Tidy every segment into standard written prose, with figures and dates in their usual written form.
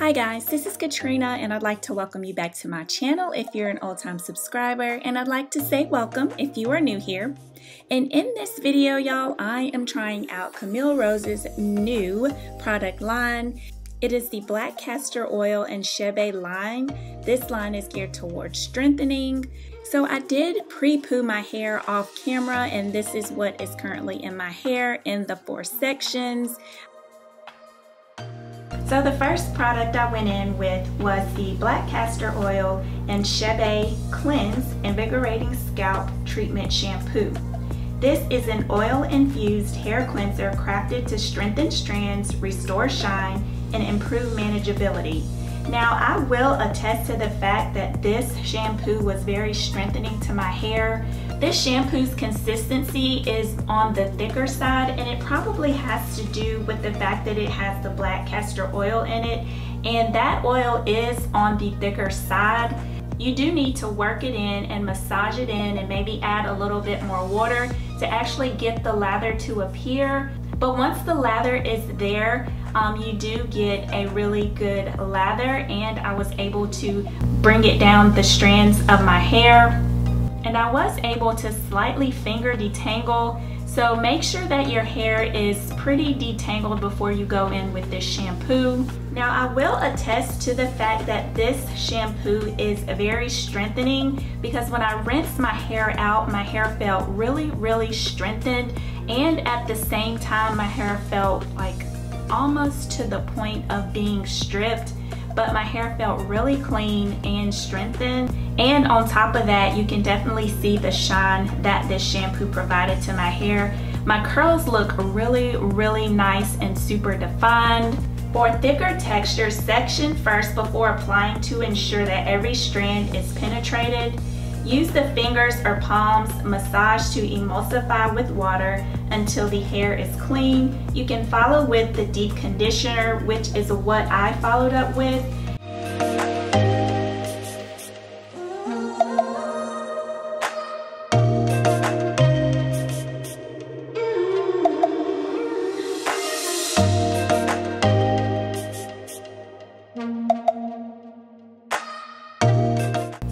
Hi guys, this is Katrina and I'd like to welcome you back to my channel if you're an all-time subscriber, and I'd like to say welcome if you are new here. And in this video, y'all, I am trying out Camille Rose's new product line. It is the Black Castor Oil and Shea line. This line is geared towards strengthening. So I did pre-poo my hair off camera, and this is what is currently in my hair in the 4 sections. So the first product I went in with was the Black Castor Oil and Shea Cleanse Invigorating Scalp Treatment Shampoo. This is an oil-infused hair cleanser crafted to strengthen strands, restore shine, and improve manageability. Now, I will attest to the fact that this shampoo was very strengthening to my hair. This shampoo's consistency is on the thicker side, and it probably has to do with the fact that it has the black castor oil in it, and that oil is on the thicker side. You do need to work it in and massage it in and maybe add a little bit more water to actually get the lather to appear. But once the lather is there, you do get a really good lather, and I was able to bring it down the strands of my hair. And I was able to slightly finger detangle, so make sure that your hair is pretty detangled before you go in with this shampoo. Now, I will attest to the fact that this shampoo is very strengthening, because when I rinsed my hair out, my hair felt really, really strengthened, and at the same time my hair felt like almost to the point of being stripped. But my hair felt really clean and strengthened, and on top of that, you can definitely see the shine that this shampoo provided to my hair. My curls look really, really nice and super defined. For thicker textures, section first before applying to ensure that every strand is penetrated. Use the fingers or palms massage to emulsify with water until the hair is clean. You can follow with the deep conditioner, which is what I followed up with.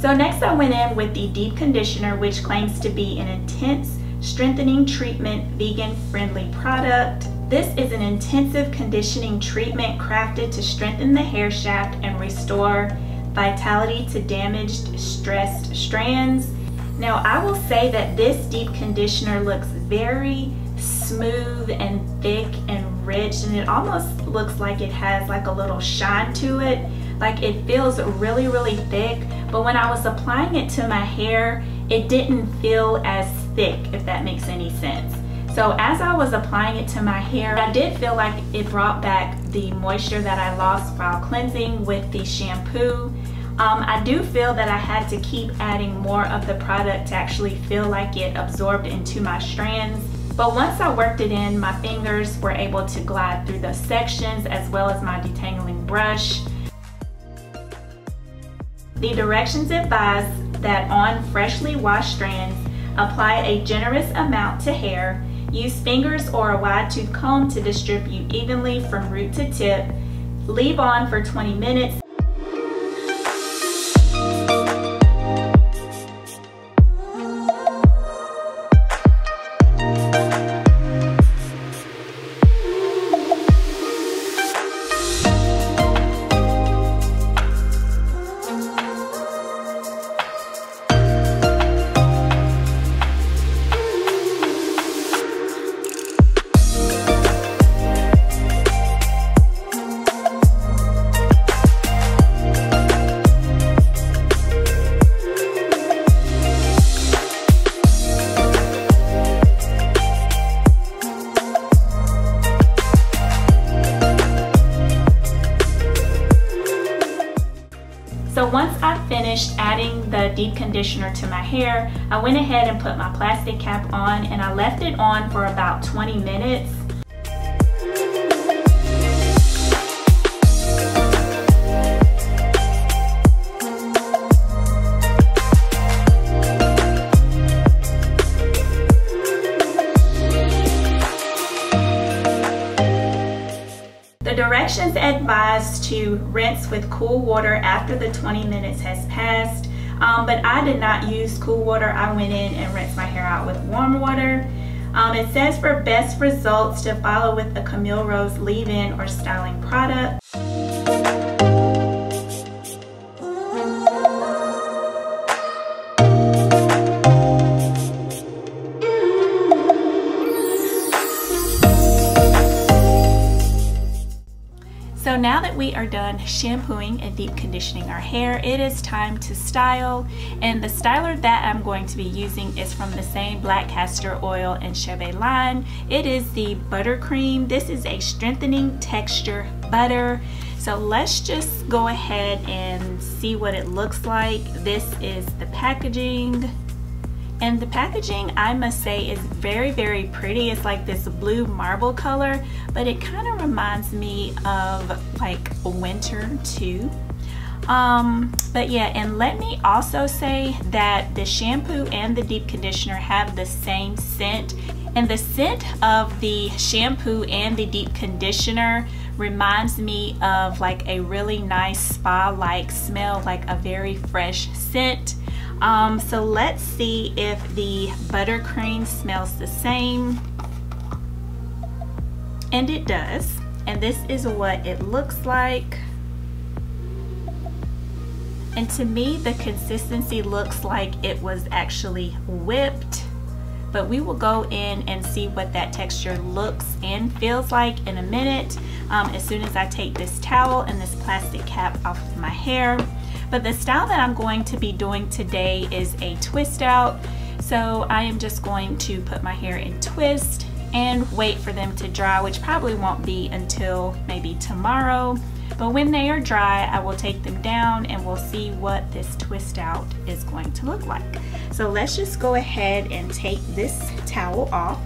So next I went in with the deep conditioner, which claims to be an intense strengthening treatment, vegan friendly product. This is an intensive conditioning treatment crafted to strengthen the hair shaft and restore vitality to damaged, stressed strands. Now, I will say that this deep conditioner looks very smooth and thick and rich, and it almost looks like it has like a little shine to it. Like, it feels really, really thick, but when I was applying it to my hair, it didn't feel as thick, if that makes any sense. So as I was applying it to my hair, I did feel like it brought back the moisture that I lost while cleansing with the shampoo. I do feel that I had to keep adding more of the product to actually feel like it absorbed into my strands. But once I worked it in, my fingers were able to glide through those sections as well as my detangling brush. The directions advise that on freshly washed strands, apply a generous amount to hair. Use fingers or a wide tooth comb to distribute evenly from root to tip. Leave on for 20 minutes. So once I finished adding the deep conditioner to my hair, I went ahead and put my plastic cap on, and I left it on for about 20 minutes. Directions advise us to rinse with cool water after the 20 minutes has passed. But I did not use cool water. I went in and rinsed my hair out with warm water. It says for best results to follow with a Camille Rose leave-in or styling product. So now that we are done shampooing and deep conditioning our hair, it is time to style. And the styler that I'm going to be using is from the same black castor oil and Cheve line. It is the buttercream. This is a strengthening texture butter. So let's just go ahead and see what it looks like. This is the packaging. And the packaging, I must say, is very, very pretty. It's like this blue marble color, but it kind of reminds me of like winter too. But yeah, and let me also say that the shampoo and the deep conditioner have the same scent. And the scent of the shampoo and the deep conditioner reminds me of like a really nice spa-like smell, like a very fresh scent. So let's see if the buttercream smells the same. And it does. And this is what it looks like. And to me, the consistency looks like it was actually whipped. But we will go in and see what that texture looks and feels like in a minute, as soon as I take this towel and this plastic cap off of my hair. But the style that I'm going to be doing today is a twist out. So I am just going to put my hair in twist and wait for them to dry, which probably won't be until maybe tomorrow. But when they are dry, I will take them down and we'll see what this twist out is going to look like. So let's just go ahead and take this towel off.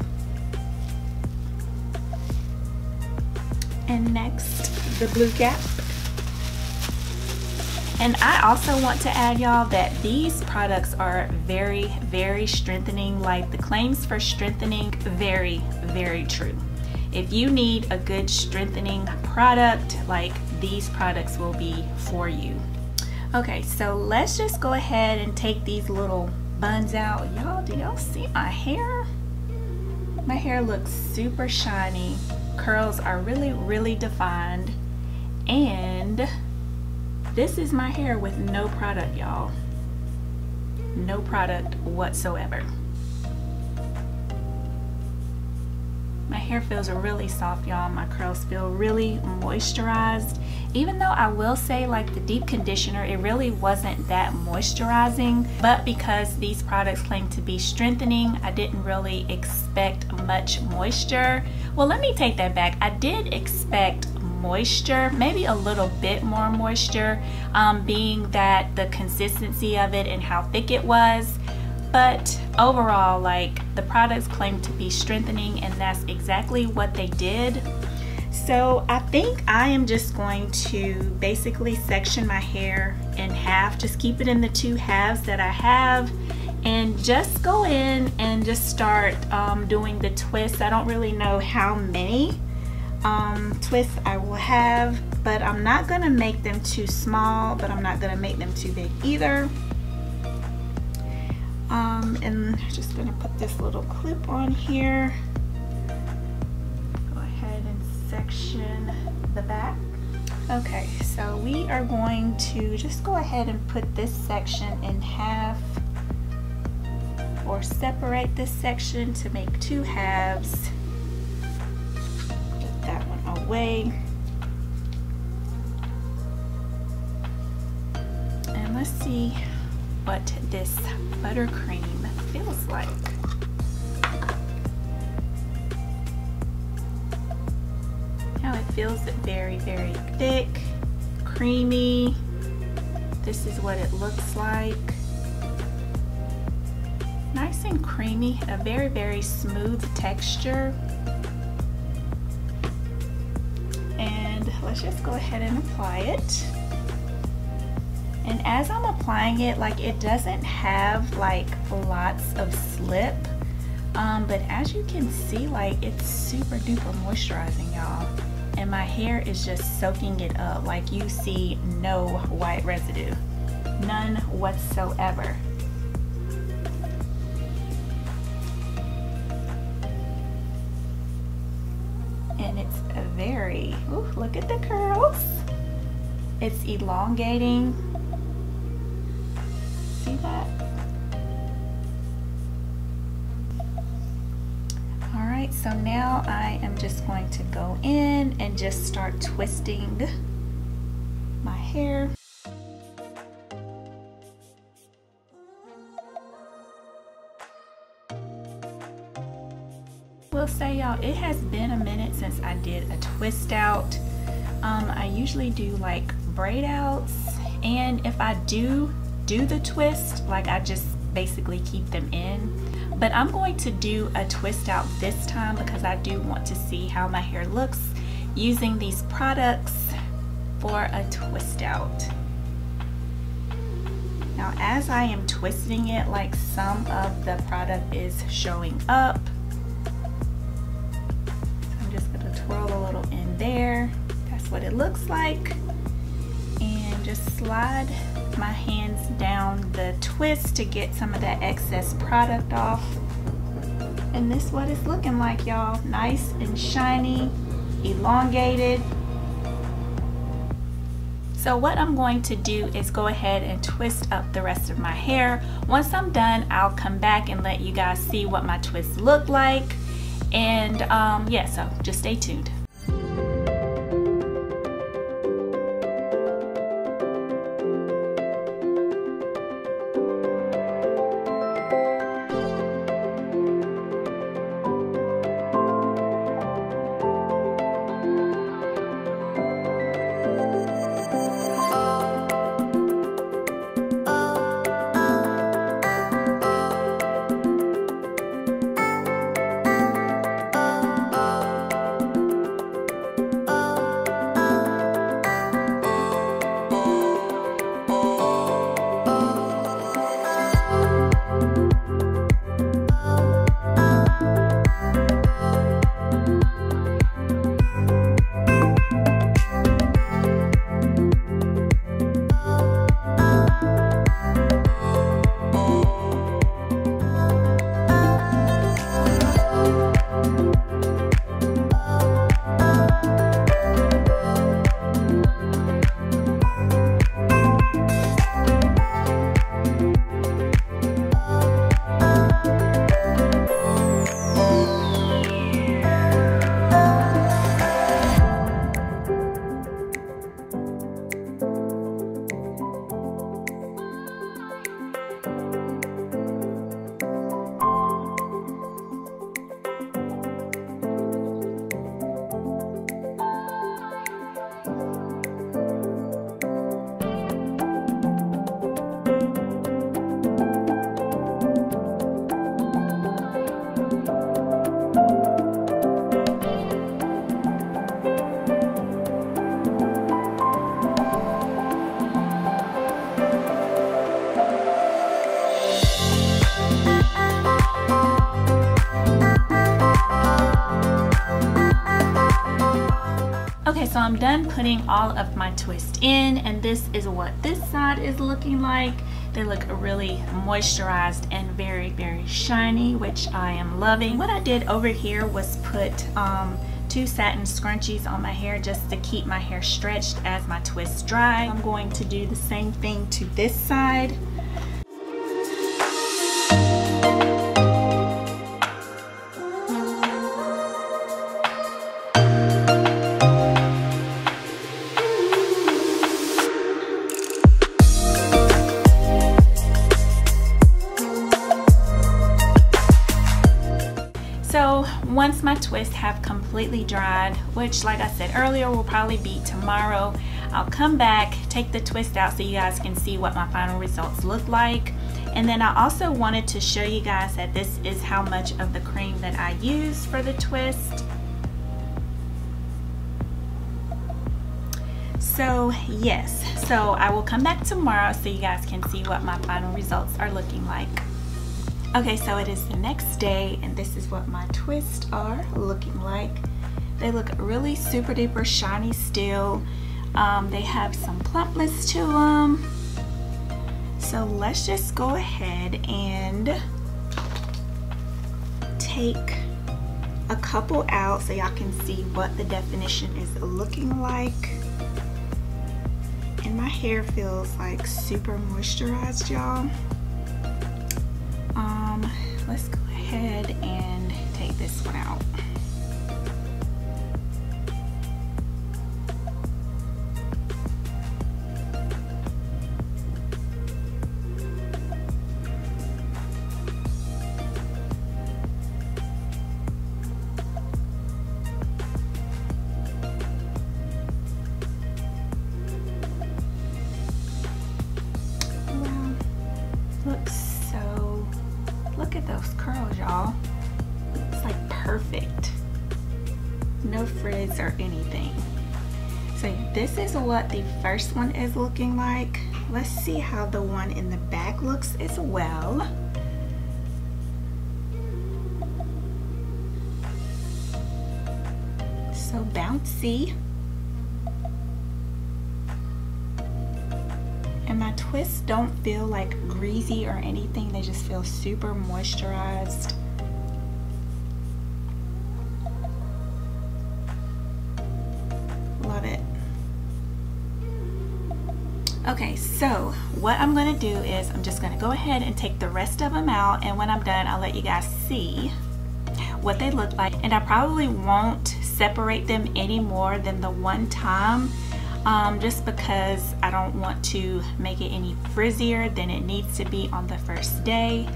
And next, the blue cap. And I also want to add, y'all, that these products are very, very strengthening. Like, the claims for strengthening, very, very true. If you need a good strengthening product, like, these products will be for you. Okay, so let's just go ahead and take these little buns out. Y'all, do y'all see my hair? My hair looks super shiny. Curls are really, really defined. And this is my hair with no product, y'all. No product whatsoever. My hair feels really soft, y'all. My curls feel really moisturized. Even though I will say, like, the deep conditioner, it really wasn't that moisturizing. But because these products claim to be strengthening, I didn't really expect much moisture. Well, let me take that back. I did expect moisture, maybe a little bit more moisture, being that the consistency of it and how thick it was. But overall, like, the products claim to be strengthening, and that's exactly what they did. So I think I am just going to basically section my hair in half, just keep it in the two halves that I have, and just go in and just start doing the twists. I don't really know how many twists I will have, but I'm not gonna make them too small, but I'm not gonna make them too big either. And I'm just gonna put this little clip on here. Go ahead and section the back. Okay, so we are going to just go ahead and put this section in half, or separate this section to make two halves. Way, and let's see what this buttercream feels like. Now it feels very, very thick, creamy. This is what it looks like. Nice and creamy, a very, very smooth texture. Let's just go ahead and apply it. And as I'm applying it, like, it doesn't have like lots of slip, but as you can see, like, it's super duper moisturizing, y'all. and my hair is just soaking it up. Like, you see no white residue, none whatsoever. And it's a very, ooh, look at the curls. It's elongating. See that? All right, so now I am just going to go in and just start twisting my hair. Will say, y'all, it has been a minute since I did a twist out. I usually do like braid outs, and if I do the twist, like, I just basically keep them in, but I'm going to do a twist out this time because I do want to see how my hair looks using these products for a twist out. Now, as I am twisting it, like, some of the product is showing up. Twirl a little in there. That's what it looks like. And just slide my hands down the twist to get some of that excess product off. And this is what it's looking like, y'all. Nice and shiny, elongated. So what I'm going to do is go ahead and twist up the rest of my hair. Once I'm done, I'll come back and let you guys see what my twists look like. And yeah, so just stay tuned. So I'm done putting all of my twists in, and this is what this side is looking like. They look really moisturized and very, very shiny, which I am loving. What I did over here was put two satin scrunchies on my hair just to keep my hair stretched as my twists dry. I'm going to do the same thing to this side. Once my twists have completely dried, which, like I said earlier, will probably be tomorrow, I'll come back, take the twist out so you guys can see what my final results look like. And then I also wanted to show you guys that this is how much of the cream that I use for the twist. So yes, so I will come back tomorrow so you guys can see what my final results are looking like. Okay, so it is the next day, and this is what my twists are looking like. They look really super duper shiny still. They have some plumpness to them. So let's just go ahead and take a couple out so y'all can see what the definition is looking like. And my hair feels like super moisturized, y'all. Let's go ahead and take this one out. Perfect, no frizz or anything. So this is what the first one is looking like. Let's see how the one in the back looks as well. So bouncy. And my twists don't feel like greasy or anything. They just feel super moisturized. Okay, so what I'm gonna do is I'm just gonna go ahead and take the rest of them out, and when I'm done, I'll let you guys see what they look like. And I probably won't separate them any more than the one time, just because I don't want to make it any frizzier than it needs to be on the first day.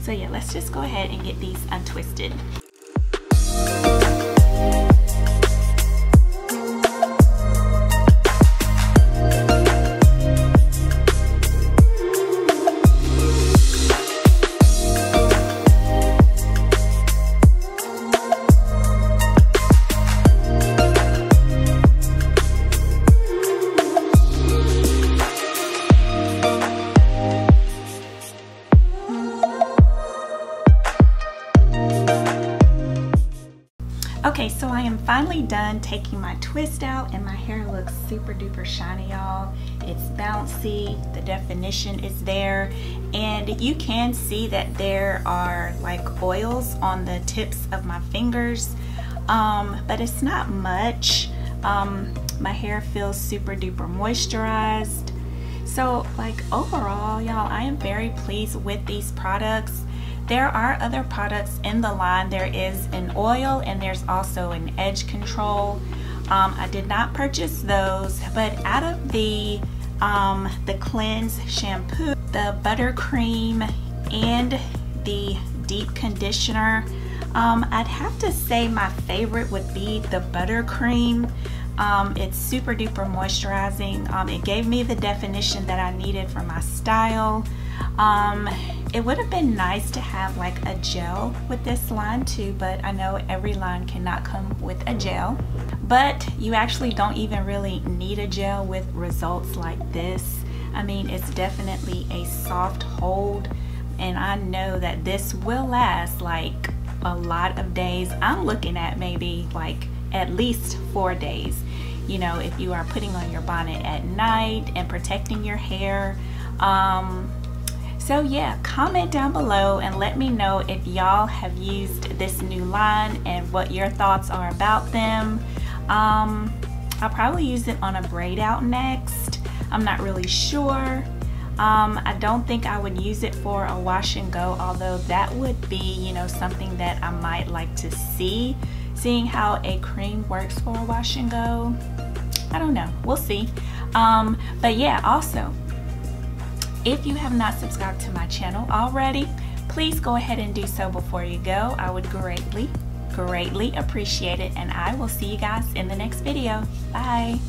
So yeah, let's just go ahead and get these untwisted. Okay, so I am finally done taking my twist out, and my hair looks super duper shiny, y'all. It's bouncy, the definition is there, and you can see that there are like oils on the tips of my fingers, but it's not much. My hair feels super duper moisturized. So like overall, y'all, I am very pleased with these products. There are other products in the line. There is an oil and there's also an edge control. I did not purchase those, but out of the cleanse shampoo, the buttercream, and the deep conditioner, I'd have to say my favorite would be the buttercream. It's super duper moisturizing. It gave me the definition that I needed for my style. It would have been nice to have like a gel with this line too, but I know every line cannot come with a gel. But you actually don't even really need a gel with results like this. I mean, it's definitely a soft hold, and I know that this will last like a lot of days. I'm looking at maybe like at least 4 days, you know, if you are putting on your bonnet at night and protecting your hair. So yeah, comment down below and let me know if y'all have used this new line and what your thoughts are about them. I'll probably use it on a braid out next. I'm not really sure. I don't think I would use it for a wash and go, although that would be, you know, something that I might like to see, seeing how a cream works for a wash and go. I don't know, we'll see. But yeah, also, if you have not subscribed to my channel already, please go ahead and do so before you go. I would greatly, greatly appreciate it, and I will see you guys in the next video. Bye.